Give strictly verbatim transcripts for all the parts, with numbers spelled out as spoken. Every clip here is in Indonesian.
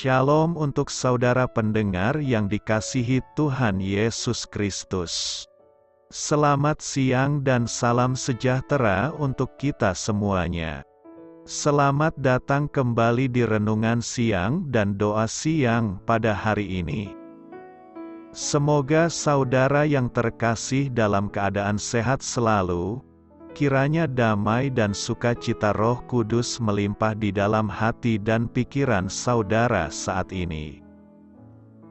Shalom untuk saudara pendengar yang dikasihi Tuhan Yesus Kristus. Selamat siang dan salam sejahtera untuk kita semuanya. Selamat datang kembali di Renungan Siang dan Doa Siang pada hari ini. Semoga saudara yang terkasih dalam keadaan sehat selalu. Kiranya damai dan sukacita Roh Kudus melimpah di dalam hati dan pikiran saudara saat ini.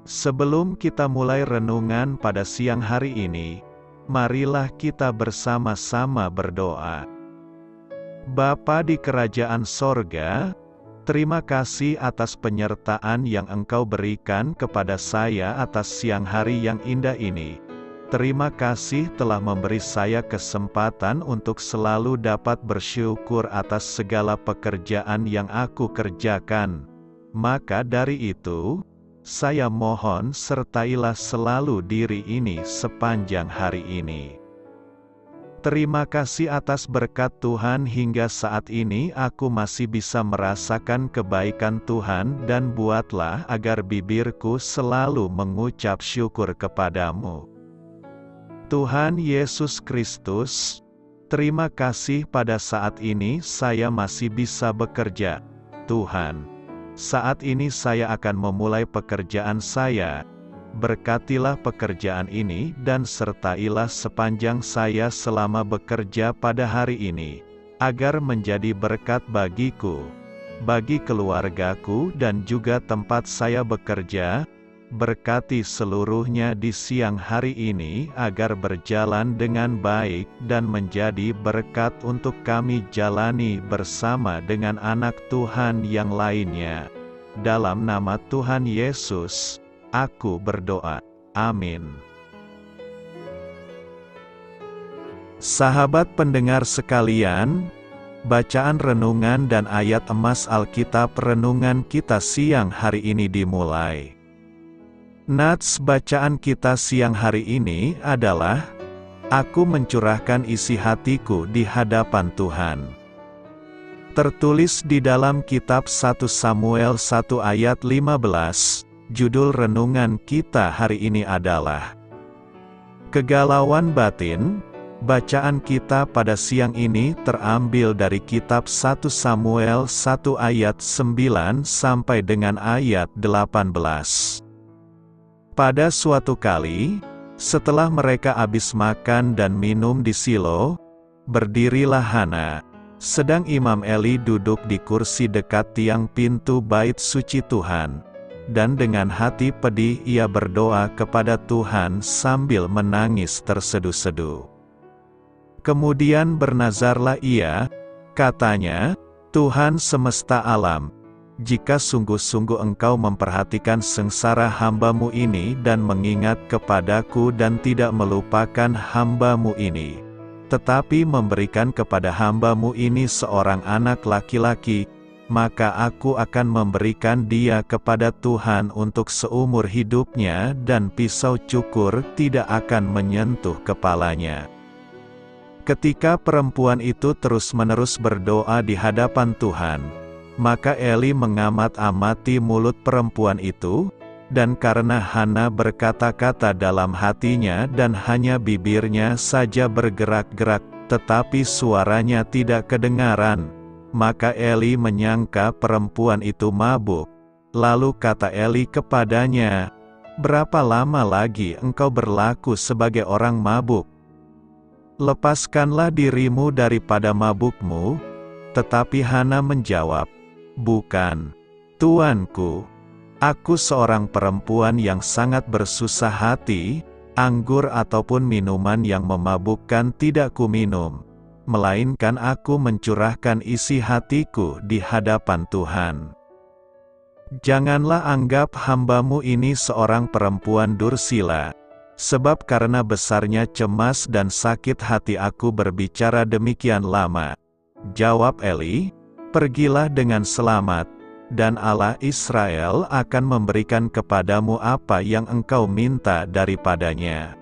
Sebelum kita mulai renungan pada siang hari ini, marilah kita bersama-sama berdoa. Bapa di kerajaan sorga, terima kasih atas penyertaan yang Engkau berikan kepada saya atas siang hari yang indah ini. Terima kasih telah memberi saya kesempatan untuk selalu dapat bersyukur atas segala pekerjaan yang aku kerjakan. Maka dari itu, saya mohon sertailah selalu diri ini sepanjang hari ini. Terima kasih atas berkat Tuhan hingga saat ini aku masih bisa merasakan kebaikan Tuhan dan buatlah agar bibirku selalu mengucap syukur kepadamu. Tuhan Yesus Kristus, terima kasih pada saat ini saya masih bisa bekerja. Tuhan, saat ini saya akan memulai pekerjaan saya. Berkatilah pekerjaan ini dan sertailah sepanjang saya selama bekerja pada hari ini, agar menjadi berkat bagiku, bagi keluargaku dan juga tempat saya bekerja. Berkati seluruhnya di siang hari ini agar berjalan dengan baik dan menjadi berkat untuk kami jalani bersama dengan anak Tuhan yang lainnya. Dalam nama Tuhan Yesus, aku berdoa. Amin. Sahabat pendengar sekalian, bacaan renungan dan ayat emas Alkitab renungan kita siang hari ini dimulai. Nats bacaan kita siang hari ini adalah, Aku mencurahkan isi hatiku di hadapan Tuhan. Tertulis di dalam kitab satu Samuel satu ayat lima belas, judul renungan kita hari ini adalah, Kegalauan Batin. Bacaan kita pada siang ini terambil dari kitab satu Samuel satu ayat sembilan sampai dengan ayat delapan belas. Pada suatu kali, setelah mereka habis makan dan minum di Silo, berdirilah Hana, sedang Imam Eli duduk di kursi dekat tiang pintu bait suci Tuhan. Dan dengan hati pedih ia berdoa kepada Tuhan sambil menangis terseduh-seduh. Kemudian bernazarlah ia, katanya, Tuhan semesta alam, jika sungguh-sungguh Engkau memperhatikan sengsara hamba-Mu ini dan mengingat kepadaku dan tidak melupakan hamba-Mu ini, tetapi memberikan kepada hamba-Mu ini seorang anak laki-laki, maka aku akan memberikan dia kepada Tuhan untuk seumur hidupnya dan pisau cukur tidak akan menyentuh kepalanya. Ketika perempuan itu terus-menerus berdoa di hadapan Tuhan, maka Eli mengamat-amati mulut perempuan itu, dan karena Hana berkata-kata dalam hatinya dan hanya bibirnya saja bergerak-gerak, tetapi suaranya tidak kedengaran, maka Eli menyangka perempuan itu mabuk. Lalu kata Eli kepadanya, "Berapa lama lagi engkau berlaku sebagai orang mabuk? Lepaskanlah dirimu daripada mabukmu." Tetapi Hana menjawab, Bukan, Tuanku, aku seorang perempuan yang sangat bersusah hati, anggur ataupun minuman yang memabukkan tidak kuminum, melainkan aku mencurahkan isi hatiku di hadapan Tuhan. Janganlah anggap hamba-Mu ini seorang perempuan dursila, sebab karena besarnya cemas dan sakit hati aku berbicara demikian lama. Jawab Eli, Pergilah dengan selamat, dan Allah Israel akan memberikan kepadamu apa yang engkau minta daripadanya.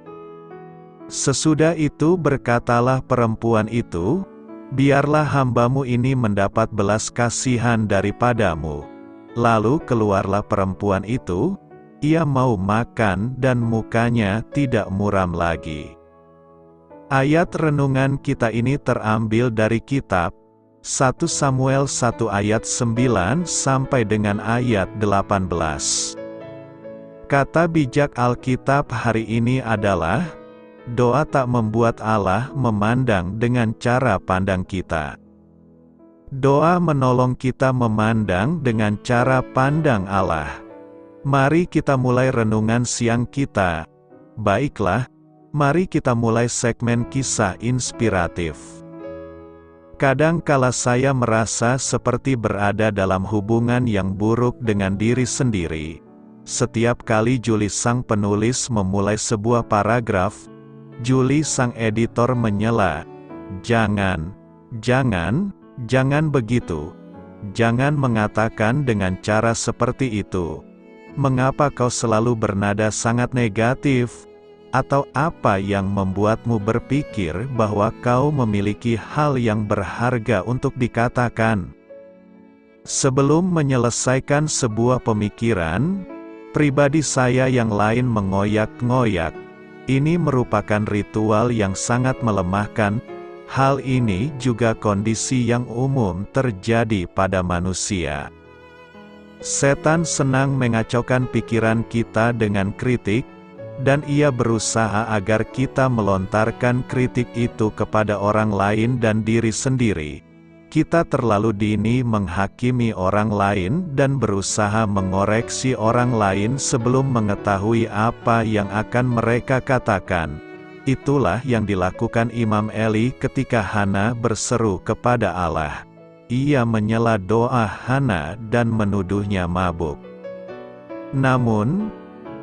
Sesudah itu berkatalah perempuan itu, Biarlah hamba-Mu ini mendapat belas kasihan daripadamu. Lalu keluarlah perempuan itu, ia mau makan dan mukanya tidak muram lagi. Ayat renungan kita ini terambil dari kitab satu Samuel satu ayat sembilan sampai dengan ayat delapan belas. Kata bijak Alkitab hari ini adalah, doa tak membuat Allah memandang dengan cara pandang kita. Doa menolong kita memandang dengan cara pandang Allah. Mari kita mulai renungan siang kita. Baiklah, mari kita mulai segmen kisah inspiratif. Kadangkala saya merasa seperti berada dalam hubungan yang buruk dengan diri sendiri. Setiap kali Julie sang penulis memulai sebuah paragraf, Julie sang editor menyela, "Jangan, jangan, jangan begitu. Jangan mengatakan dengan cara seperti itu. Mengapa kau selalu bernada sangat negatif? Atau apa yang membuatmu berpikir bahwa kau memiliki hal yang berharga untuk dikatakan?" Sebelum menyelesaikan sebuah pemikiran, pribadi saya yang lain mengoyak-ngoyak. Ini merupakan ritual yang sangat melemahkan. Hal ini juga kondisi yang umum terjadi pada manusia. Setan senang mengacaukan pikiran kita dengan kritik, dan ia berusaha agar kita melontarkan kritik itu kepada orang lain dan diri sendiri. Kita terlalu dini menghakimi orang lain dan berusaha mengoreksi orang lain sebelum mengetahui apa yang akan mereka katakan. Itulah yang dilakukan Imam Eli ketika Hana berseru kepada Allah. Ia menyela doa Hana dan menuduhnya mabuk. Namun,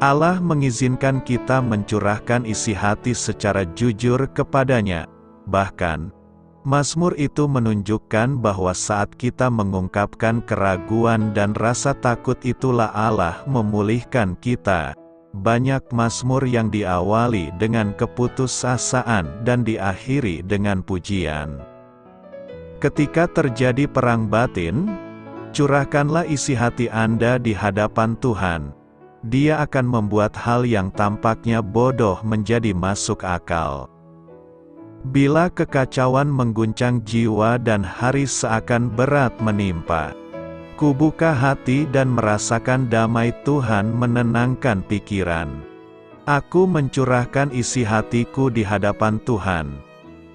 Allah mengizinkan kita mencurahkan isi hati secara jujur kepadanya. Bahkan, Mazmur itu menunjukkan bahwa saat kita mengungkapkan keraguan dan rasa takut, itulah Allah memulihkan kita. Banyak Mazmur yang diawali dengan keputusasaan dan diakhiri dengan pujian. Ketika terjadi perang batin, curahkanlah isi hati Anda di hadapan Tuhan. Dia akan membuat hal yang tampaknya bodoh menjadi masuk akal. Bila kekacauan mengguncang jiwa dan hari seakan berat menimpa, kubuka hati dan merasakan damai Tuhan menenangkan pikiran. Aku mencurahkan isi hatiku di hadapan Tuhan.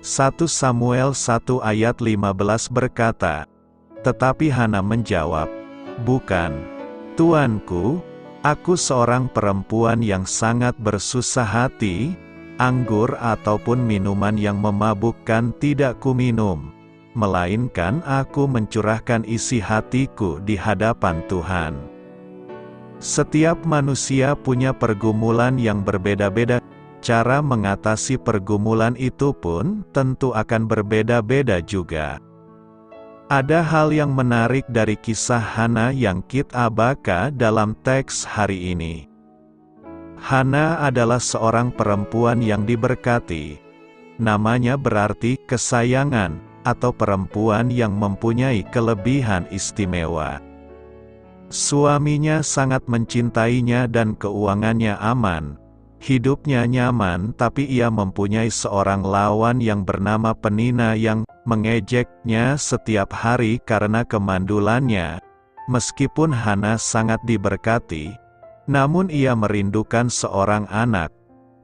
satu Samuel satu ayat lima belas berkata, "Tetapi Hana menjawab, Bukan, Tuanku, aku seorang perempuan yang sangat bersusah hati, anggur ataupun minuman yang memabukkan tidak kuminum, melainkan aku mencurahkan isi hatiku di hadapan Tuhan." Setiap manusia punya pergumulan yang berbeda-beda. Cara mengatasi pergumulan itu pun tentu akan berbeda-beda juga. Ada hal yang menarik dari kisah Hana yang kita baca dalam teks hari ini. Hana adalah seorang perempuan yang diberkati. Namanya berarti kesayangan, atau perempuan yang mempunyai kelebihan istimewa. Suaminya sangat mencintainya dan keuangannya aman. Hidupnya nyaman, tapi ia mempunyai seorang lawan yang bernama Penina yang mengejeknya setiap hari karena kemandulannya. Meskipun Hana sangat diberkati, namun ia merindukan seorang anak.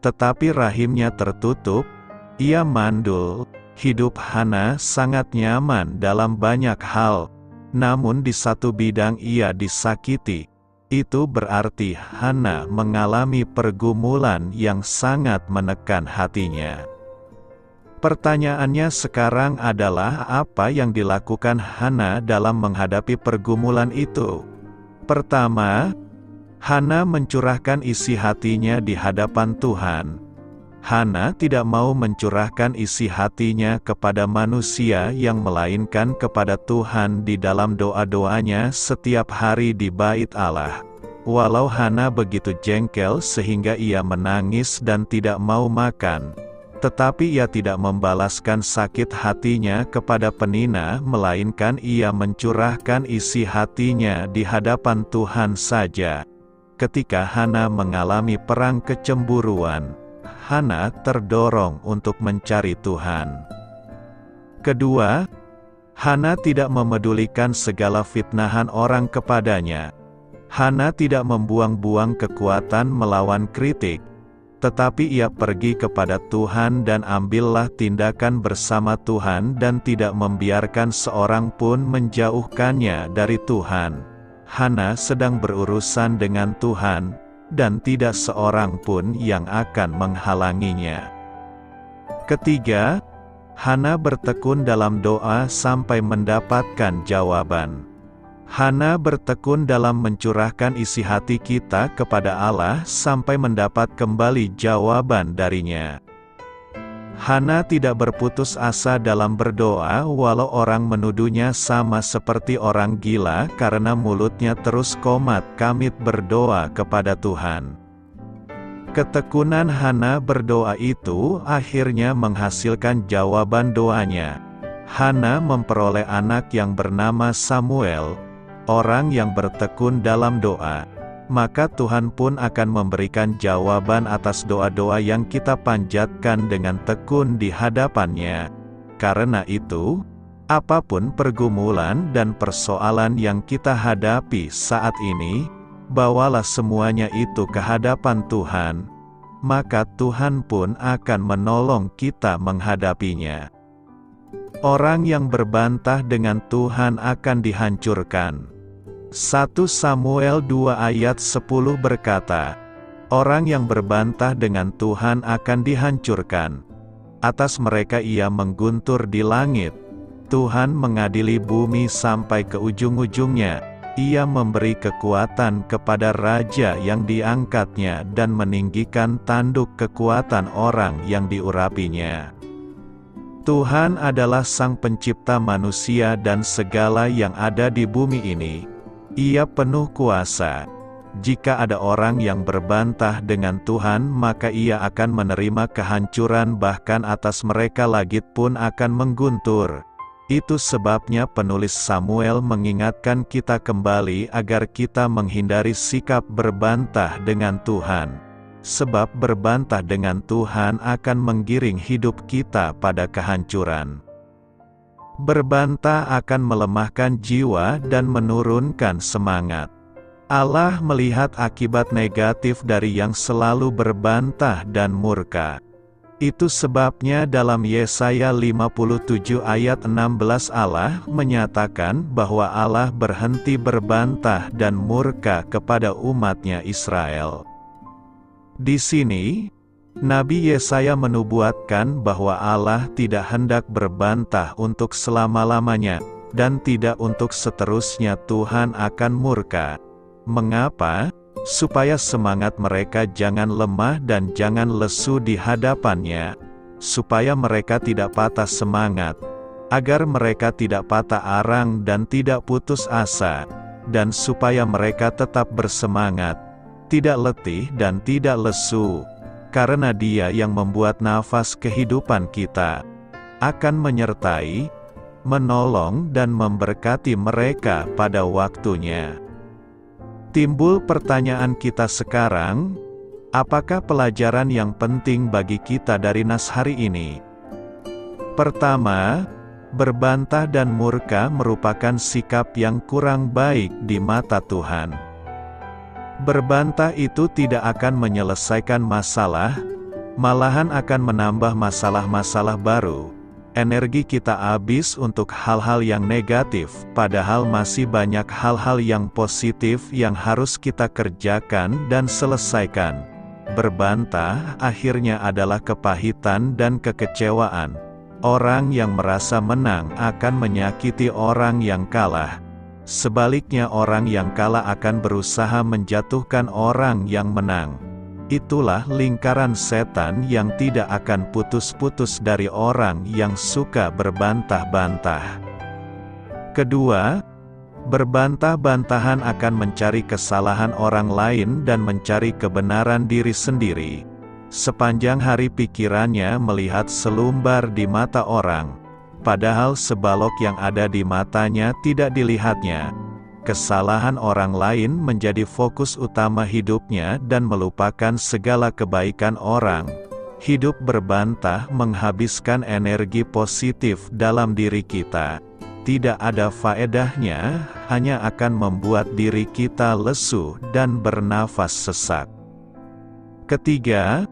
Tetapi rahimnya tertutup, ia mandul. Hidup Hana sangat nyaman dalam banyak hal, namun di satu bidang ia disakiti. Itu berarti Hana mengalami pergumulan yang sangat menekan hatinya. Pertanyaannya sekarang adalah, apa yang dilakukan Hana dalam menghadapi pergumulan itu? Pertama, Hana mencurahkan isi hatinya di hadapan Tuhan. Hana tidak mau mencurahkan isi hatinya kepada manusia, yang melainkan kepada Tuhan di dalam doa-doanya setiap hari di bait Allah. Walau Hana begitu jengkel sehingga ia menangis dan tidak mau makan, Tetapi ia tidak membalaskan sakit hatinya kepada penina, melainkan ia mencurahkan isi hatinya di hadapan Tuhan saja. Ketika Hana mengalami perang kecemburuan, Hana terdorong untuk mencari Tuhan. Kedua, Hana tidak memedulikan segala fitnahan orang kepadanya. Hana tidak membuang-buang kekuatan melawan kritik, tetapi ia pergi kepada Tuhan dan ambillah tindakan bersama Tuhan dan tidak membiarkan seorang pun menjauhkannya dari Tuhan. Hana sedang berurusan dengan Tuhan, dan tidak seorang pun yang akan menghalanginya. Ketiga, Hana bertekun dalam doa sampai mendapatkan jawaban. Hana bertekun dalam mencurahkan isi hati kita kepada Allah sampai mendapat kembali jawaban darinya. Hana tidak berputus asa dalam berdoa walau orang menuduhnya sama seperti orang gila karena mulutnya terus komat-kamit berdoa kepada Tuhan. Ketekunan Hana berdoa itu akhirnya menghasilkan jawaban doanya. Hana memperoleh anak yang bernama Samuel, orang yang bertekun dalam doa. Maka Tuhan pun akan memberikan jawaban atas doa-doa yang kita panjatkan dengan tekun di hadapan-Nya. Karena itu, apapun pergumulan dan persoalan yang kita hadapi saat ini, bawalah semuanya itu ke hadapan Tuhan, maka Tuhan pun akan menolong kita menghadapinya. Orang yang berbantah dengan Tuhan akan dihancurkan. satu Samuel dua ayat sepuluh berkata, orang yang berbantah dengan Tuhan akan dihancurkan. Atas mereka ia mengguntur di langit. Tuhan mengadili bumi sampai ke ujung-ujungnya. Ia memberi kekuatan kepada raja yang diangkatnya dan meninggikan tanduk kekuatan orang yang diurapinya. Tuhan adalah sang pencipta manusia dan segala yang ada di bumi ini. Ia penuh kuasa. Jika ada orang yang berbantah dengan Tuhan, maka ia akan menerima kehancuran, bahkan atas mereka langit pun akan mengguntur. Itu sebabnya penulis Samuel mengingatkan kita kembali agar kita menghindari sikap berbantah dengan Tuhan. Sebab berbantah dengan Tuhan akan menggiring hidup kita pada kehancuran. Berbantah akan melemahkan jiwa dan menurunkan semangat. Allah melihat akibat negatif dari yang selalu berbantah dan murka. Itu sebabnya dalam Yesaya lima puluh tujuh ayat enam belas Allah menyatakan bahwa Allah berhenti berbantah dan murka kepada umatnya Israel. Di sini, Nabi Yesaya menubuatkan bahwa Allah tidak hendak berbantah untuk selama-lamanya, dan tidak untuk seterusnya Tuhan akan murka. Mengapa? Supaya semangat mereka jangan lemah dan jangan lesu di hadapannya, supaya mereka tidak patah semangat, agar mereka tidak patah arang dan tidak putus asa, dan supaya mereka tetap bersemangat, tidak letih dan tidak lesu. Karena Dia yang membuat nafas kehidupan kita, akan menyertai, menolong dan memberkati mereka pada waktunya. Timbul pertanyaan kita sekarang, apakah pelajaran yang penting bagi kita dari nas hari ini? Pertama, berbantah dan murka merupakan sikap yang kurang baik di mata Tuhan. Berbantah itu tidak akan menyelesaikan masalah, malahan akan menambah masalah-masalah baru. Energi kita habis untuk hal-hal yang negatif, padahal masih banyak hal-hal yang positif yang harus kita kerjakan dan selesaikan. Berbantah akhirnya adalah kepahitan dan kekecewaan. Orang yang merasa menang akan menyakiti orang yang kalah. Sebaliknya, orang yang kalah akan berusaha menjatuhkan orang yang menang. Itulah lingkaran setan yang tidak akan putus-putus dari orang yang suka berbantah-bantah. Kedua, berbantah-bantahan akan mencari kesalahan orang lain dan mencari kebenaran diri sendiri. Sepanjang hari pikirannya melihat selumbar di mata orang, padahal sebalok yang ada di matanya tidak dilihatnya. Kesalahan orang lain menjadi fokus utama hidupnya dan melupakan segala kebaikan orang. Hidup berbantah menghabiskan energi positif dalam diri kita. Tidak ada faedahnya, hanya akan membuat diri kita lesu dan bernafas sesak. Ketiga,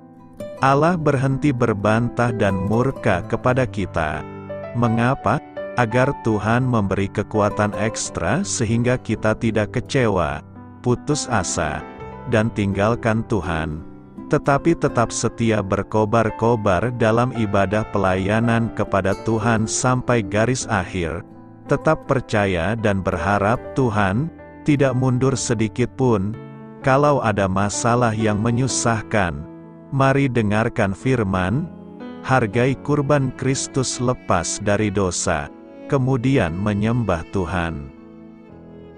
Allah berhenti berbantah dan murka kepada kita. Mengapa? Agar Tuhan memberi kekuatan ekstra sehingga kita tidak kecewa, putus asa, dan tinggalkan Tuhan, tetapi tetap setia berkobar-kobar dalam ibadah pelayanan kepada Tuhan sampai garis akhir. Tetap percaya dan berharap Tuhan, tidak mundur sedikit pun. Kalau ada masalah yang menyusahkan, mari dengarkan firman, hargai kurban Kristus lepas dari dosa, kemudian menyembah Tuhan.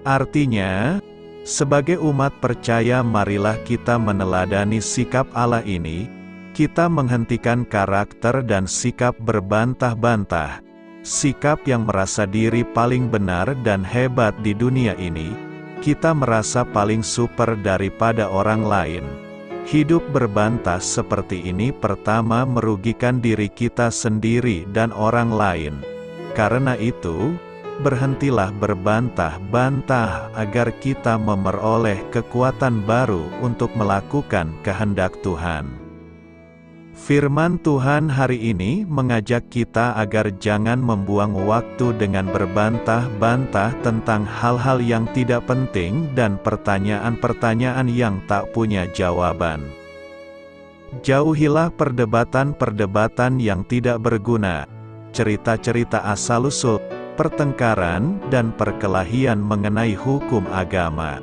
Artinya, sebagai umat percaya marilah kita meneladani sikap Allah ini. Kita menghentikan karakter dan sikap berbantah-bantah, sikap yang merasa diri paling benar dan hebat di dunia ini. Kita merasa paling super daripada orang lain. Hidup berbantah seperti ini pertama merugikan diri kita sendiri dan orang lain. Karena itu, berhentilah berbantah-bantah agar kita memperoleh kekuatan baru untuk melakukan kehendak Tuhan. Firman Tuhan hari ini mengajak kita agar jangan membuang waktu dengan berbantah-bantah tentang hal-hal yang tidak penting dan pertanyaan-pertanyaan yang tak punya jawaban. Jauhilah perdebatan-perdebatan yang tidak berguna. Cerita-cerita asal-usul, pertengkaran, dan perkelahian mengenai hukum agama.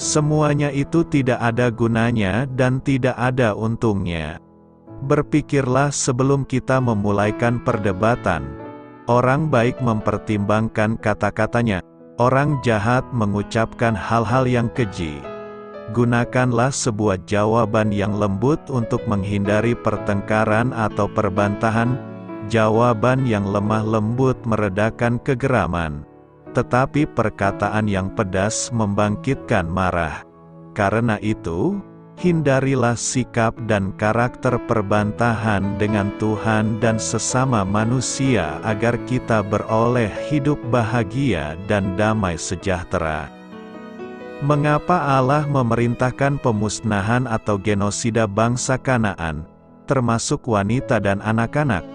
Semuanya itu tidak ada gunanya dan tidak ada untungnya. Berpikirlah sebelum kita memulaikan perdebatan. Orang baik mempertimbangkan kata-katanya, orang jahat mengucapkan hal-hal yang keji. Gunakanlah sebuah jawaban yang lembut untuk menghindari pertengkaran atau perbantahan. Jawaban yang lemah lembut meredakan kegeraman, tetapi perkataan yang pedas membangkitkan marah. Karena itu, hindarilah sikap dan karakter perbantahan dengan Tuhan dan sesama manusia agar kita beroleh hidup bahagia dan damai sejahtera. Mengapa Allah memerintahkan pemusnahan atau genosida bangsa Kanaan, termasuk wanita dan anak-anak?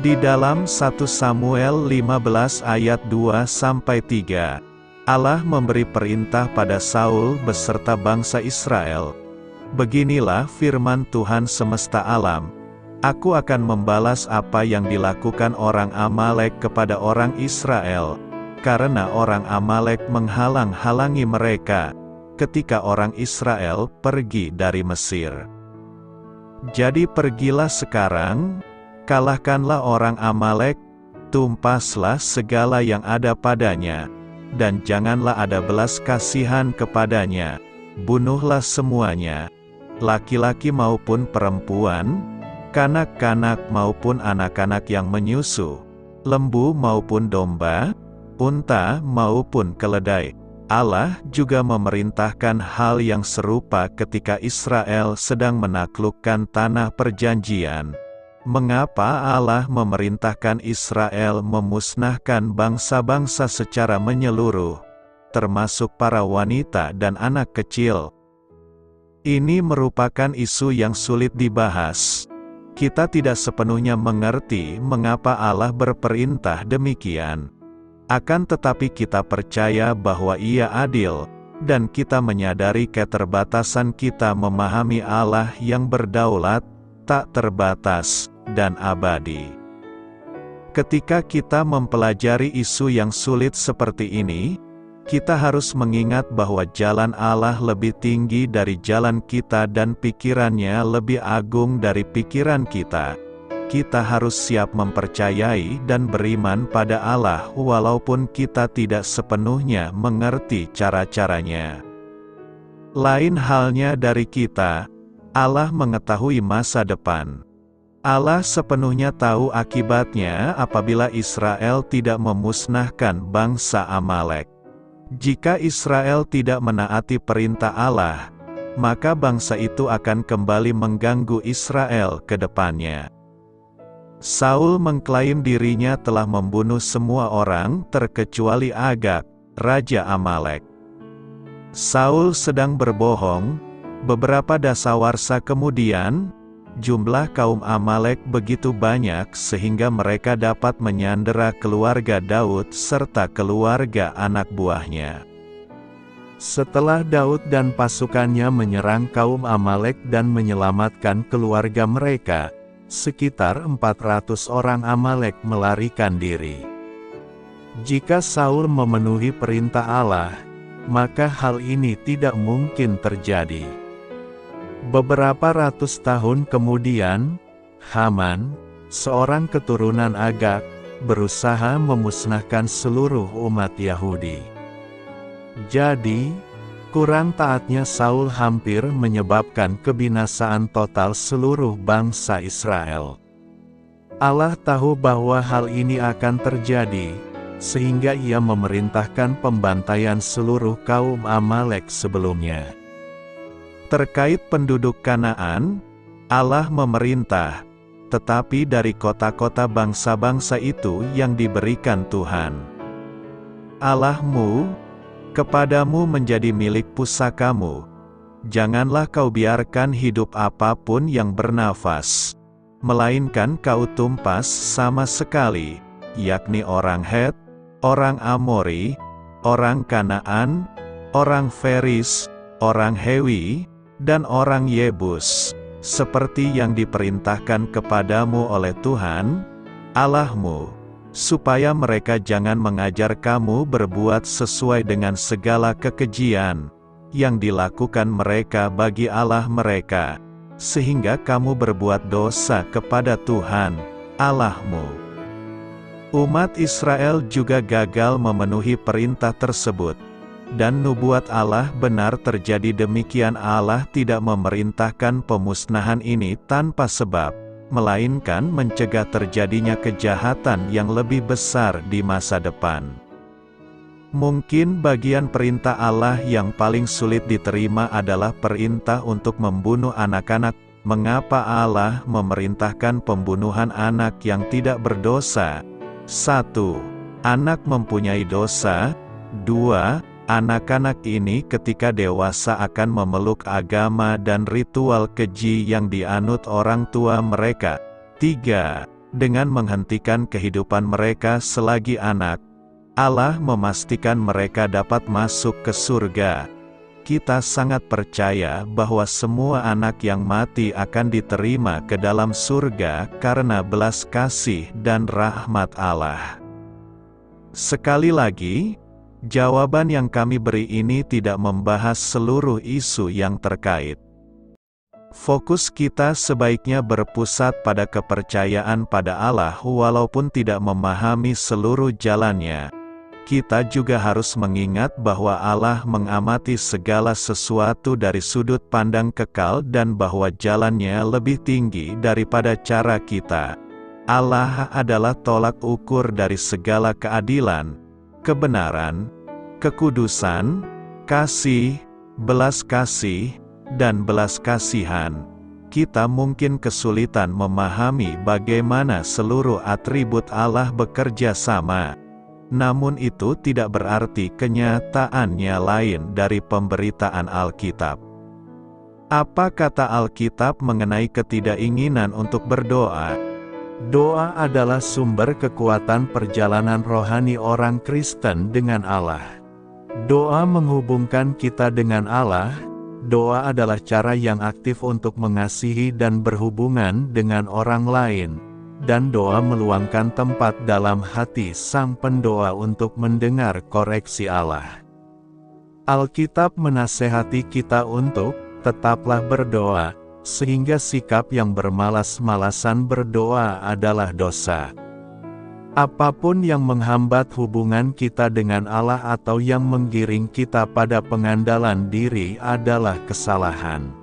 Di dalam satu Samuel lima belas ayat dua sampai tiga, Allah memberi perintah pada Saul beserta bangsa Israel. Beginilah firman Tuhan semesta alam, Aku akan membalas apa yang dilakukan orang Amalek kepada orang Israel, karena orang Amalek menghalang-halangi mereka, ketika orang Israel pergi dari Mesir. Jadi pergilah sekarang, kalahkanlah orang Amalek, tumpaslah segala yang ada padanya, dan janganlah ada belas kasihan kepadanya, bunuhlah semuanya, laki-laki maupun perempuan, kanak-kanak maupun anak-anak yang menyusu, lembu maupun domba, unta maupun keledai. Allah juga memerintahkan hal yang serupa ketika Israel sedang menaklukkan tanah perjanjian. Mengapa Allah memerintahkan Israel memusnahkan bangsa-bangsa secara menyeluruh, termasuk para wanita dan anak kecil? Ini merupakan isu yang sulit dibahas. Kita tidak sepenuhnya mengerti mengapa Allah berperintah demikian. Akan tetapi kita percaya bahwa Ia adil, dan kita menyadari keterbatasan kita memahami Allah yang berdaulat, tak terbatas, dan abadi. Ketika kita mempelajari isu yang sulit seperti ini, kita harus mengingat bahwa jalan Allah lebih tinggi dari jalan kita dan pikirannya lebih agung dari pikiran kita. Kita harus siap mempercayai dan beriman pada Allah walaupun kita tidak sepenuhnya mengerti cara-caranya. Lain halnya dari kita, Allah mengetahui masa depan. Allah sepenuhnya tahu akibatnya apabila Israel tidak memusnahkan bangsa Amalek. Jika Israel tidak menaati perintah Allah, maka bangsa itu akan kembali mengganggu Israel ke depannya. Saul mengklaim dirinya telah membunuh semua orang terkecuali Agag, raja Amalek. Saul sedang berbohong. Beberapa dasawarsa kemudian, jumlah kaum Amalek begitu banyak sehingga mereka dapat menyandera keluarga Daud serta keluarga anak buahnya. Setelah Daud dan pasukannya menyerang kaum Amalek dan menyelamatkan keluarga mereka, sekitar empat ratus orang Amalek melarikan diri. Jika Saul memenuhi perintah Allah, maka hal ini tidak mungkin terjadi. Beberapa ratus tahun kemudian, Haman, seorang keturunan Agag, berusaha memusnahkan seluruh umat Yahudi. Jadi, kurang taatnya Saul hampir menyebabkan kebinasaan total seluruh bangsa Israel. Allah tahu bahwa hal ini akan terjadi, sehingga Ia memerintahkan pembantaian seluruh kaum Amalek sebelumnya. Terkait penduduk Kanaan, Allah memerintah, tetapi dari kota-kota bangsa-bangsa itu yang diberikan Tuhan Allahmu kepadamu menjadi milik pusakamu. Janganlah kau biarkan hidup apapun yang bernafas, melainkan kau tumpas sama sekali, yakni orang Het, orang Amori, orang Kanaan, orang Feris, orang Hewi, dan orang Yebus, seperti yang diperintahkan kepadamu oleh Tuhan Allahmu, supaya mereka jangan mengajar kamu berbuat sesuai dengan segala kekejian yang dilakukan mereka bagi Allah mereka, sehingga kamu berbuat dosa kepada Tuhan Allahmu. Umat Israel juga gagal memenuhi perintah tersebut, dan nubuat Allah benar terjadi demikian. Allah tidak memerintahkan pemusnahan ini tanpa sebab, melainkan mencegah terjadinya kejahatan yang lebih besar di masa depan. Mungkin bagian perintah Allah yang paling sulit diterima adalah perintah untuk membunuh anak-anak. Mengapa Allah memerintahkan pembunuhan anak yang tidak berdosa? satu. Anak mempunyai dosa. Dua. Anak-anak ini ketika dewasa akan memeluk agama dan ritual keji yang dianut orang tua mereka. Tiga. Dengan menghentikan kehidupan mereka selagi anak, Allah memastikan mereka dapat masuk ke surga. Kita sangat percaya bahwa semua anak yang mati akan diterima ke dalam surga karena belas kasih dan rahmat Allah. Sekali lagi, jawaban yang kami beri ini tidak membahas seluruh isu yang terkait. Fokus kita sebaiknya berpusat pada kepercayaan pada Allah walaupun tidak memahami seluruh jalannya. Kita juga harus mengingat bahwa Allah mengamati segala sesuatu dari sudut pandang kekal dan bahwa jalannya lebih tinggi daripada cara kita. Allah adalah tolak ukur dari segala keadilan, kebenaran, kekudusan, kasih, belas kasih, dan belas kasihan. Kita mungkin kesulitan memahami bagaimana seluruh atribut Allah bekerja sama. Namun itu tidak berarti kenyataannya lain dari pemberitaan Alkitab. Apa kata Alkitab mengenai ketidakinginan untuk berdoa? Doa adalah sumber kekuatan perjalanan rohani orang Kristen dengan Allah. Doa menghubungkan kita dengan Allah. Doa adalah cara yang aktif untuk mengasihi dan berhubungan dengan orang lain. Dan doa meluangkan tempat dalam hati sang pendoa untuk mendengar koreksi Allah. Alkitab menasehati kita untuk, tetaplah berdoa, sehingga sikap yang bermalas-malasan berdoa adalah dosa. Apapun yang menghambat hubungan kita dengan Allah atau yang menggiring kita pada pengandalan diri adalah kesalahan.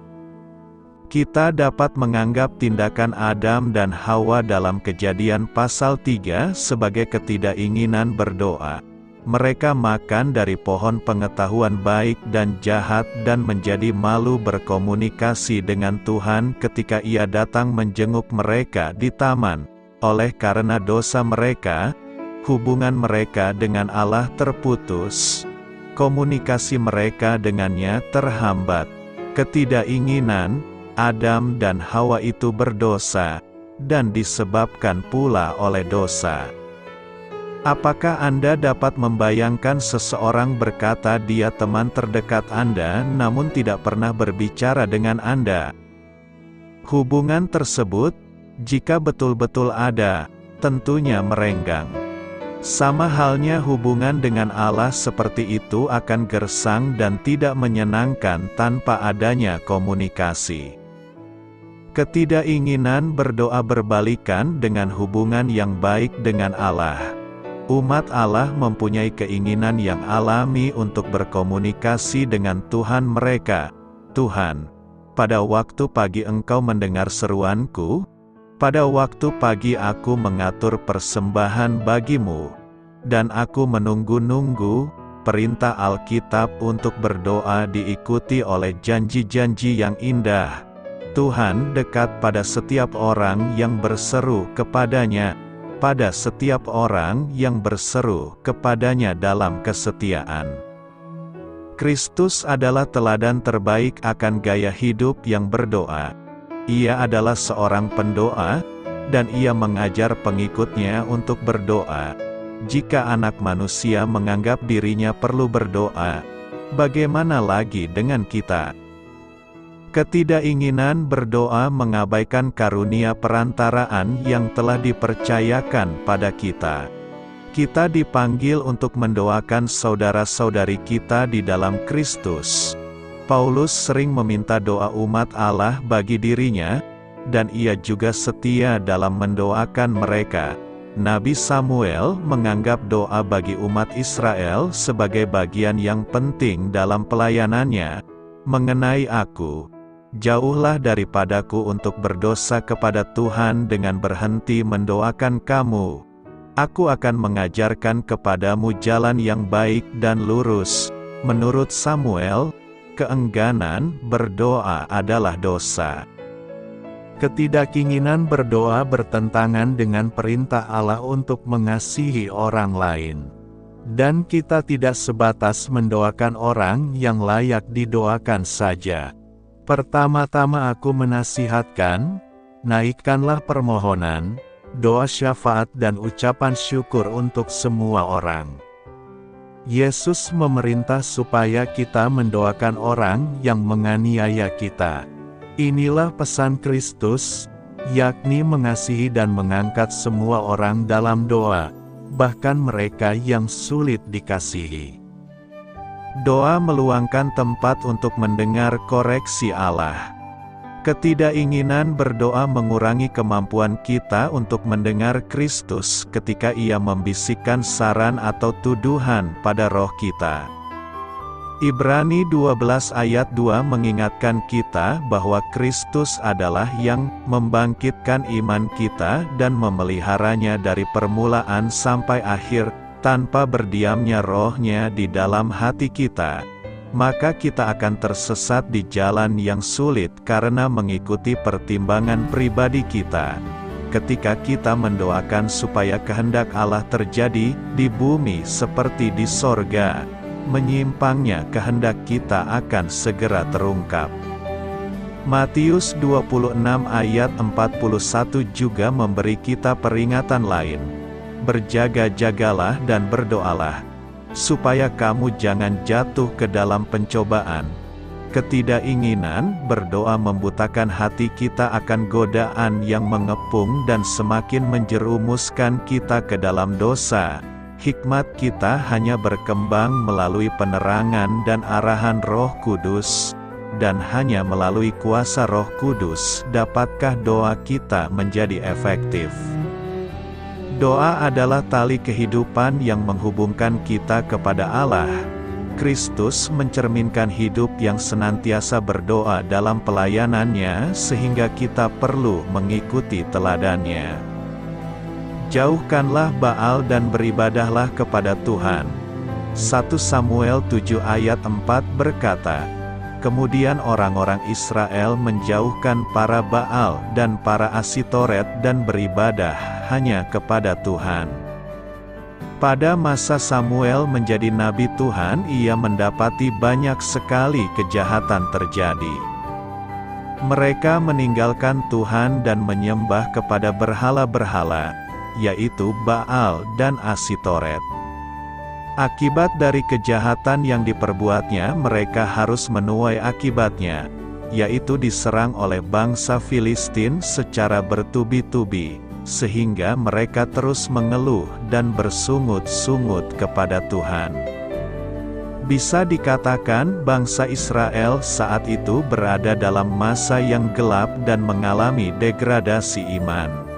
Kita dapat menganggap tindakan Adam dan Hawa dalam Kejadian pasal tiga sebagai ketidakinginan berdoa. Mereka makan dari pohon pengetahuan baik dan jahat dan menjadi malu berkomunikasi dengan Tuhan ketika Ia datang menjenguk mereka di taman. Oleh karena dosa mereka, hubungan mereka dengan Allah terputus. Komunikasi mereka dengannya terhambat. Ketidakinginan Adam dan Hawa itu berdosa, dan disebabkan pula oleh dosa. Apakah Anda dapat membayangkan seseorang berkata dia teman terdekat Anda namun tidak pernah berbicara dengan Anda? Hubungan tersebut, jika betul-betul ada, tentunya merenggang. Sama halnya hubungan dengan Allah seperti itu akan gersang dan tidak menyenangkan tanpa adanya komunikasi. Ketidakinginan berdoa berbalikan dengan hubungan yang baik dengan Allah. Umat Allah mempunyai keinginan yang alami untuk berkomunikasi dengan Tuhan mereka. Tuhan, pada waktu pagi Engkau mendengar seruanku, pada waktu pagi aku mengatur persembahan bagimu, dan aku menunggu-nunggu. Perintah Alkitab untuk berdoa diikuti oleh janji-janji yang indah. Tuhan dekat pada setiap orang yang berseru kepadanya, pada setiap orang yang berseru kepadanya dalam kesetiaan. Kristus adalah teladan terbaik akan gaya hidup yang berdoa. Ia adalah seorang pendoa, dan Ia mengajar pengikutnya untuk berdoa. Jika anak manusia menganggap dirinya perlu berdoa, bagaimana lagi dengan kita? Ketidakinginan berdoa mengabaikan karunia perantaraan yang telah dipercayakan pada kita. Kita dipanggil untuk mendoakan saudara-saudari kita di dalam Kristus. Paulus sering meminta doa umat Allah bagi dirinya, dan ia juga setia dalam mendoakan mereka. Nabi Samuel menganggap doa bagi umat Israel sebagai bagian yang penting dalam pelayanannya. Mengenai aku, jauhlah daripadaku untuk berdosa kepada Tuhan dengan berhenti mendoakan kamu. Aku akan mengajarkan kepadamu jalan yang baik dan lurus. Menurut Samuel, keengganan berdoa adalah dosa. Ketidakinginan berdoa bertentangan dengan perintah Allah untuk mengasihi orang lain. Dan kita tidak sebatas mendoakan orang yang layak didoakan saja. Pertama-tama aku menasihatkan, naikkanlah permohonan, doa syafaat dan ucapan syukur untuk semua orang. Yesus memerintah supaya kita mendoakan orang yang menganiaya kita. Inilah pesan Kristus, yakni mengasihi dan mengangkat semua orang dalam doa, bahkan mereka yang sulit dikasihi. Doa meluangkan tempat untuk mendengar koreksi Allah. Ketidakinginan berdoa mengurangi kemampuan kita untuk mendengar Kristus ketika Ia membisikkan saran atau tuduhan pada roh kita. Ibrani dua belas ayat dua mengingatkan kita bahwa Kristus adalah yang membangkitkan iman kita dan memeliharanya dari permulaan sampai akhir, tanpa berdiamnya rohnya di dalam hati kita. Maka kita akan tersesat di jalan yang sulit karena mengikuti pertimbangan pribadi kita. Ketika kita mendoakan supaya kehendak Allah terjadi, di bumi seperti di sorga, menyimpangnya kehendak kita akan segera terungkap. Matius dua puluh enam ayat empat puluh satu juga memberi kita peringatan lain. Berjaga-jagalah dan berdoalah, supaya kamu jangan jatuh ke dalam pencobaan. Ketidakinginan berdoa membutakan hati kita akan godaan yang mengepung dan semakin menjerumuskan kita ke dalam dosa. Hikmat kita hanya berkembang melalui penerangan dan arahan Roh Kudus, dan hanya melalui kuasa Roh Kudus dapatkah doa kita menjadi efektif. Doa adalah tali kehidupan yang menghubungkan kita kepada Allah. Kristus mencerminkan hidup yang senantiasa berdoa dalam pelayanannya, sehingga kita perlu mengikuti teladannya. Jauhkanlah Baal dan beribadahlah kepada Tuhan. satu Samuel tujuh ayat empat berkata, kemudian orang-orang Israel menjauhkan para Baal dan para Asitoret dan beribadah hanya kepada Tuhan. Pada masa Samuel menjadi nabi Tuhan, ia mendapati banyak sekali kejahatan terjadi. Mereka meninggalkan Tuhan dan menyembah kepada berhala-berhala, yaitu Baal dan Asitoret. Akibat dari kejahatan yang diperbuatnya, mereka harus menuai akibatnya, yaitu diserang oleh bangsa Filistin secara bertubi-tubi, sehingga mereka terus mengeluh dan bersungut-sungut kepada Tuhan. Bisa dikatakan bangsa Israel saat itu berada dalam masa yang gelap dan mengalami degradasi iman.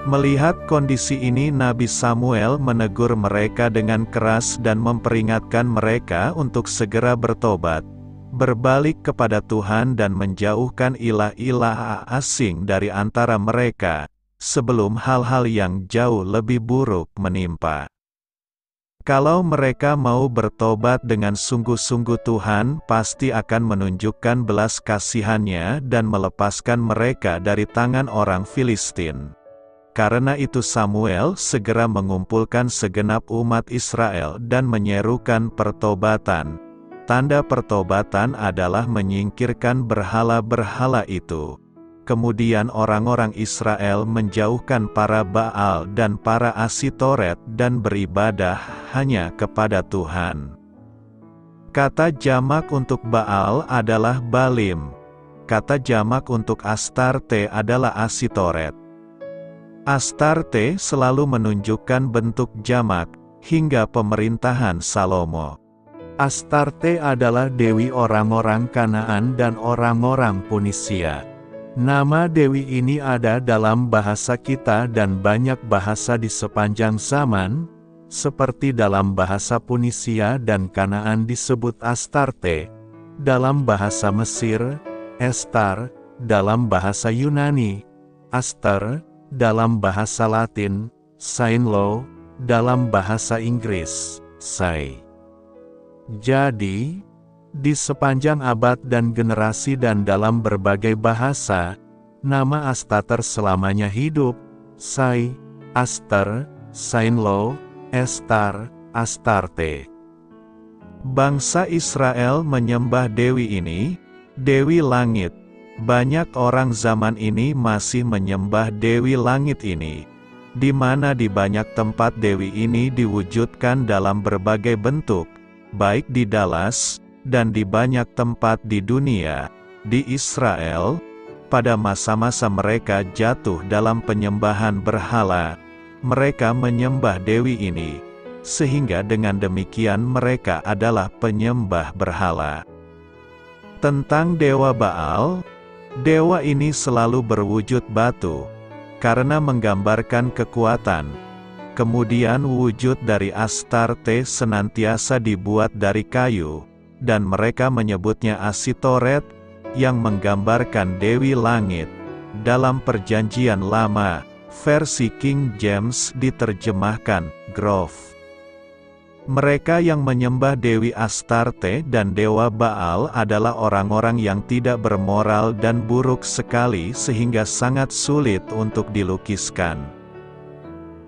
Melihat kondisi ini, Nabi Samuel menegur mereka dengan keras dan memperingatkan mereka untuk segera bertobat, berbalik kepada Tuhan dan menjauhkan ilah-ilah asing dari antara mereka, sebelum hal-hal yang jauh lebih buruk menimpa. Kalau mereka mau bertobat dengan sungguh-sungguh, Tuhan pasti akan menunjukkan belas kasihannya dan melepaskan mereka dari tangan orang Filistin. Karena itu Samuel segera mengumpulkan segenap umat Israel dan menyerukan pertobatan. Tanda pertobatan adalah menyingkirkan berhala-berhala itu. Kemudian orang-orang Israel menjauhkan para Baal dan para Asitoret dan beribadah hanya kepada Tuhan. Kata jamak untuk Baal adalah Balim. Kata jamak untuk Astarte adalah Asitoret. Astarte selalu menunjukkan bentuk jamak, hingga pemerintahan Salomo. Astarte adalah dewi orang-orang Kanaan dan orang-orang Punisia. Nama dewi ini ada dalam bahasa kita dan banyak bahasa di sepanjang zaman, seperti dalam bahasa Punisia dan Kanaan disebut Astarte, dalam bahasa Mesir, Estar, dalam bahasa Yunani, Aster, dalam bahasa Latin, Sainlo, dalam bahasa Inggris, Sai. Jadi, di sepanjang abad dan generasi dan dalam berbagai bahasa, nama Astarte selamanya hidup, Sai, Aster, Sainlo, Estar, Astarte. Bangsa Israel menyembah dewi ini, Dewi Langit. Banyak orang zaman ini masih menyembah Dewi Langit ini, di mana di banyak tempat dewi ini diwujudkan dalam berbagai bentuk, baik di Dallas, dan di banyak tempat di dunia. Di Israel, pada masa-masa mereka jatuh dalam penyembahan berhala, mereka menyembah dewi ini, sehingga dengan demikian mereka adalah penyembah berhala. Tentang Dewa Baal, dewa ini selalu berwujud batu, karena menggambarkan kekuatan. Kemudian wujud dari Astarte senantiasa dibuat dari kayu, dan mereka menyebutnya Asitoret, yang menggambarkan Dewi Langit. Dalam Perjanjian Lama, versi King James diterjemahkan, Grove. Mereka yang menyembah Dewi Astarte dan Dewa Baal adalah orang-orang yang tidak bermoral dan buruk sekali sehingga sangat sulit untuk dilukiskan.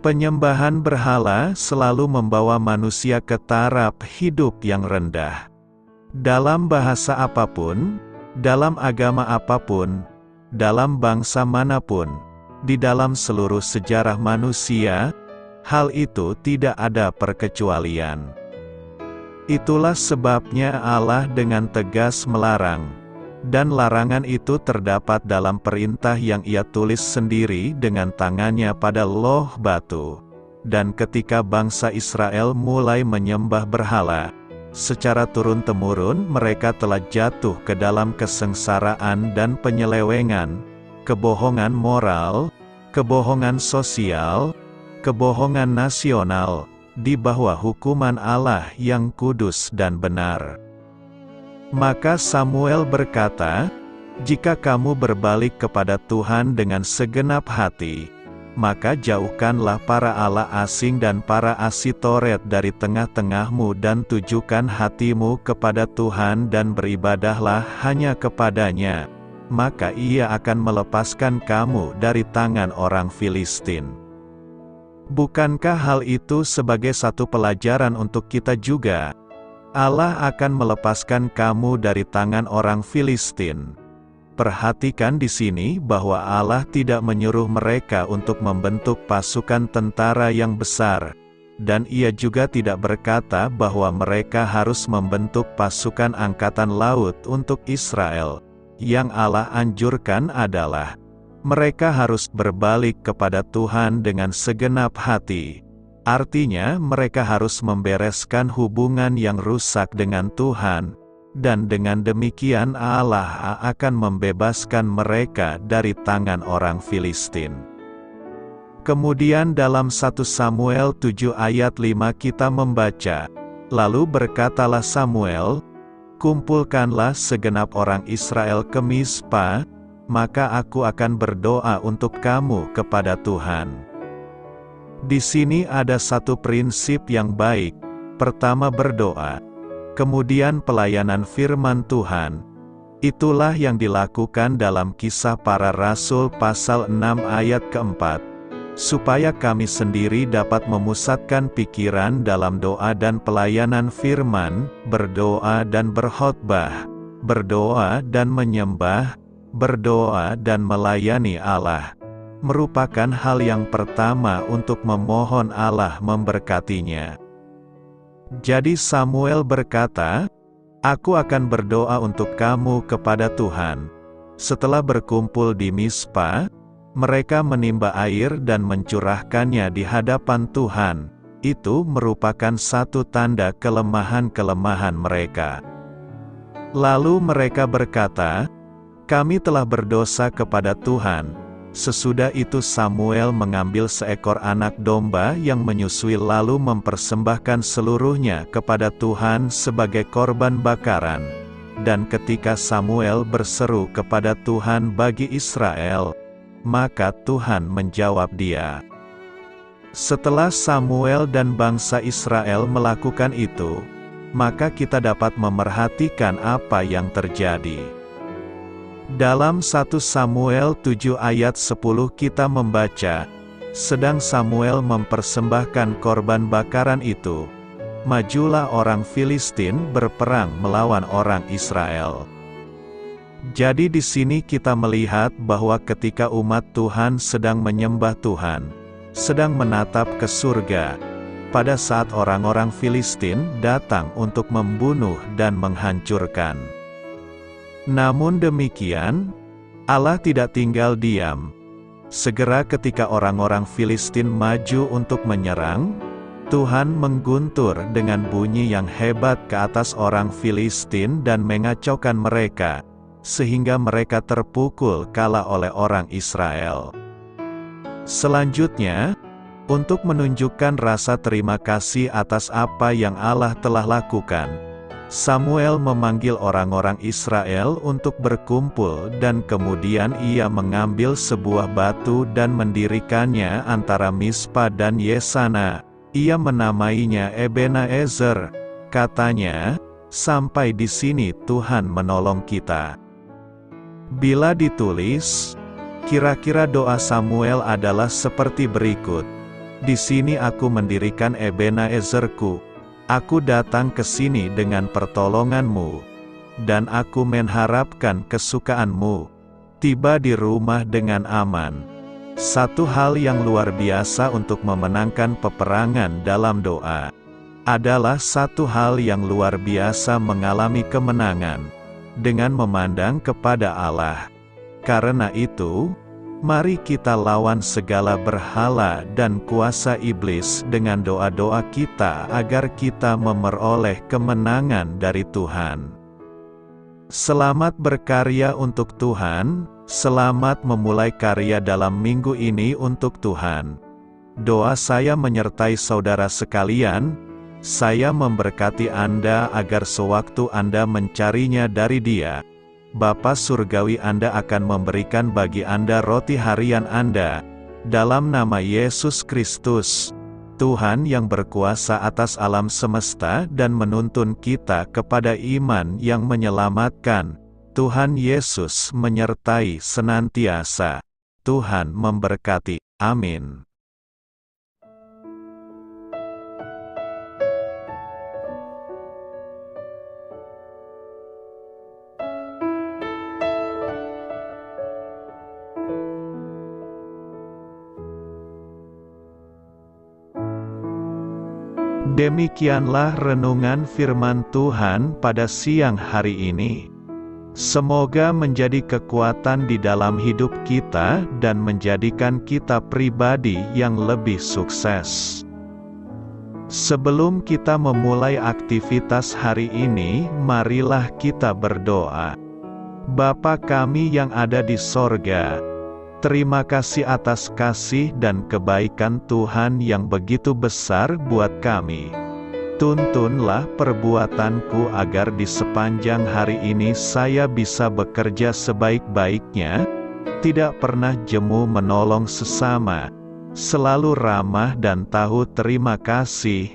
Penyembahan berhala selalu membawa manusia ke taraf hidup yang rendah. Dalam bahasa apapun, dalam agama apapun, dalam bangsa manapun, di dalam seluruh sejarah manusia, hal itu tidak ada perkecualian. Itulah sebabnya Allah dengan tegas melarang, dan larangan itu terdapat dalam perintah yang ia tulis sendiri dengan tangannya pada loh batu. Dan ketika bangsa Israel mulai menyembah berhala, secara turun-temurun mereka telah jatuh ke dalam kesengsaraan dan penyelewengan, kebohongan moral, kebohongan sosial, kebohongan nasional, di bawah hukuman Allah yang kudus dan benar. Maka Samuel berkata, "Jika kamu berbalik kepada Tuhan dengan segenap hati, maka jauhkanlah para Allah asing dan para asitoret dari tengah-tengahmu dan tujukan hatimu kepada Tuhan dan beribadahlah hanya kepadanya, maka ia akan melepaskan kamu dari tangan orang Filistin." Bukankah hal itu sebagai satu pelajaran untuk kita juga? Allah akan melepaskan kamu dari tangan orang Filistin. Perhatikan di sini bahwa Allah tidak menyuruh mereka untuk membentuk pasukan tentara yang besar, dan ia juga tidak berkata bahwa mereka harus membentuk pasukan angkatan laut untuk Israel. Yang Allah anjurkan adalah, mereka harus berbalik kepada Tuhan dengan segenap hati. Artinya, mereka harus membereskan hubungan yang rusak dengan Tuhan, dan dengan demikian Allah akan membebaskan mereka dari tangan orang Filistin. Kemudian dalam satu Samuel tujuh ayat lima kita membaca, "Lalu berkatalah Samuel, kumpulkanlah segenap orang Israel ke Mizpa, maka aku akan berdoa untuk kamu kepada Tuhan." Di sini ada satu prinsip yang baik. Pertama berdoa, kemudian pelayanan firman Tuhan. Itulah yang dilakukan dalam Kisah Para Rasul pasal enam ayat keempat. Supaya kami sendiri dapat memusatkan pikiran dalam doa dan pelayanan firman, berdoa dan berkhotbah, berdoa dan menyembah, berdoa dan melayani Allah, merupakan hal yang pertama untuk memohon Allah memberkatinya. Jadi Samuel berkata, "Aku akan berdoa untuk kamu kepada Tuhan." Setelah berkumpul di Mizpa, mereka menimba air dan mencurahkannya di hadapan Tuhan. Itu merupakan satu tanda kelemahan-kelemahan mereka. Lalu mereka berkata, "Kami telah berdosa kepada Tuhan." Sesudah itu Samuel mengambil seekor anak domba yang menyusui lalu mempersembahkan seluruhnya kepada Tuhan sebagai korban bakaran. Dan ketika Samuel berseru kepada Tuhan bagi Israel, maka Tuhan menjawab dia. Setelah Samuel dan bangsa Israel melakukan itu, maka kita dapat memerhatikan apa yang terjadi. Dalam satu Samuel tujuh ayat sepuluh kita membaca, "Sedang Samuel mempersembahkan korban bakaran itu, majulah orang Filistin berperang melawan orang Israel." Jadi di sini kita melihat bahwa ketika umat Tuhan sedang menyembah Tuhan, sedang menatap ke surga, pada saat orang-orang Filistin datang untuk membunuh dan menghancurkan. Namun demikian, Allah tidak tinggal diam. Segera ketika orang-orang Filistin maju untuk menyerang, Tuhan mengguntur dengan bunyi yang hebat ke atas orang Filistin dan mengacaukan mereka, sehingga mereka terpukul kalah oleh orang Israel. Selanjutnya, untuk menunjukkan rasa terima kasih atas apa yang Allah telah lakukan, Samuel memanggil orang-orang Israel untuk berkumpul dan kemudian ia mengambil sebuah batu dan mendirikannya antara Mizpa dan Yesana. Ia menamainya Ebenezer. Katanya, "Sampai di sini Tuhan menolong kita." Bila ditulis, kira-kira doa Samuel adalah seperti berikut. "Di sini aku mendirikan Ebenezerku. Aku datang ke sini dengan pertolonganmu, dan aku mengharapkan kesukaanmu. Tiba di rumah dengan aman." Satu hal yang luar biasa untuk memenangkan peperangan dalam doa, adalah satu hal yang luar biasa mengalami kemenangan, dengan memandang kepada Allah. Karena itu, mari kita lawan segala berhala dan kuasa iblis dengan doa-doa kita agar kita memperoleh kemenangan dari Tuhan. Selamat berkarya untuk Tuhan, selamat memulai karya dalam minggu ini untuk Tuhan. Doa saya menyertai saudara sekalian. Saya memberkati Anda agar sewaktu Anda mencarinya dari Dia, Bapa Surgawi Anda akan memberikan bagi Anda roti harian Anda. Dalam nama Yesus Kristus, Tuhan yang berkuasa atas alam semesta dan menuntun kita kepada iman yang menyelamatkan, Tuhan Yesus menyertai senantiasa. Tuhan memberkati. Amin. Demikianlah renungan firman Tuhan pada siang hari ini. Semoga menjadi kekuatan di dalam hidup kita dan menjadikan kita pribadi yang lebih sukses. Sebelum kita memulai aktivitas hari ini, marilah kita berdoa. Bapa kami yang ada di sorga, terima kasih atas kasih dan kebaikan Tuhan yang begitu besar buat kami. Tuntunlah perbuatanku agar di sepanjang hari ini saya bisa bekerja sebaik-baiknya, tidak pernah jemu menolong sesama, selalu ramah dan tahu terima kasih,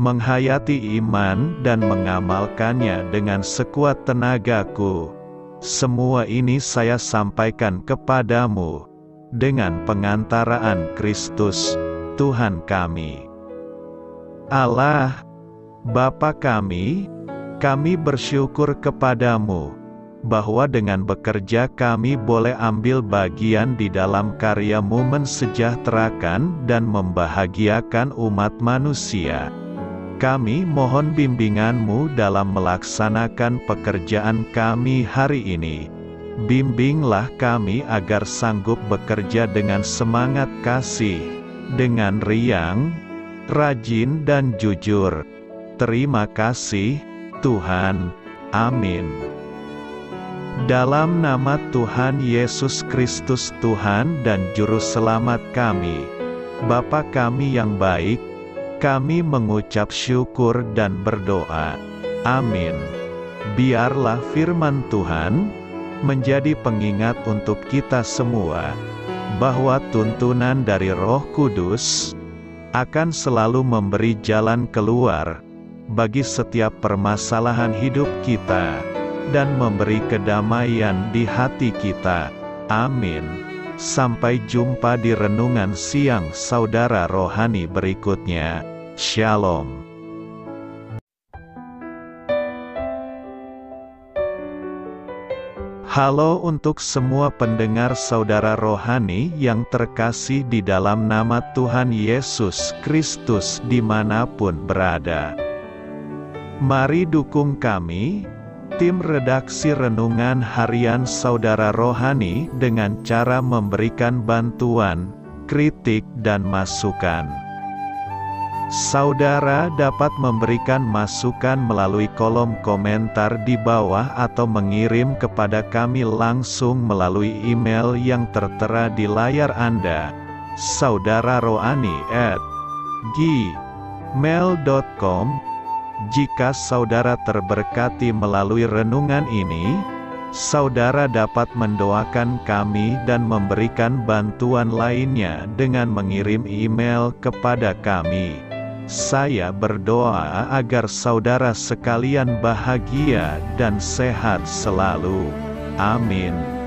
menghayati iman dan mengamalkannya dengan sekuat tenagaku. Semua ini saya sampaikan kepadamu, dengan pengantaraan Kristus, Tuhan kami. Allah, Bapa kami, kami bersyukur kepadamu, bahwa dengan bekerja kami boleh ambil bagian di dalam karya-Mu mensejahterakan dan membahagiakan umat manusia. Kami mohon bimbingan-Mu dalam melaksanakan pekerjaan kami hari ini. Bimbinglah kami agar sanggup bekerja dengan semangat kasih, dengan riang, rajin dan jujur. Terima kasih, Tuhan. Amin. Dalam nama Tuhan Yesus Kristus Tuhan dan Juru Selamat kami, Bapa kami yang baik, kami mengucap syukur dan berdoa. Amin. Biarlah firman Tuhan menjadi pengingat untuk kita semua, bahwa tuntunan dari Roh Kudus akan selalu memberi jalan keluar bagi setiap permasalahan hidup kita, dan memberi kedamaian di hati kita. Amin. Sampai jumpa di renungan siang Saudara Rohani berikutnya. Shalom. Halo untuk semua pendengar Saudara Rohani yang terkasih di dalam nama Tuhan Yesus Kristus dimanapun berada. Mari dukung kami, tim redaksi Renungan Harian Saudara Rohani, dengan cara memberikan bantuan, kritik dan masukan. Saudara dapat memberikan masukan melalui kolom komentar di bawah atau mengirim kepada kami langsung melalui email yang tertera di layar Anda, saudara rohani at gmail dot com. Jika saudara terberkati melalui renungan ini, saudara dapat mendoakan kami dan memberikan bantuan lainnya dengan mengirim email kepada kami. Saya berdoa agar saudara sekalian bahagia dan sehat selalu. Amin.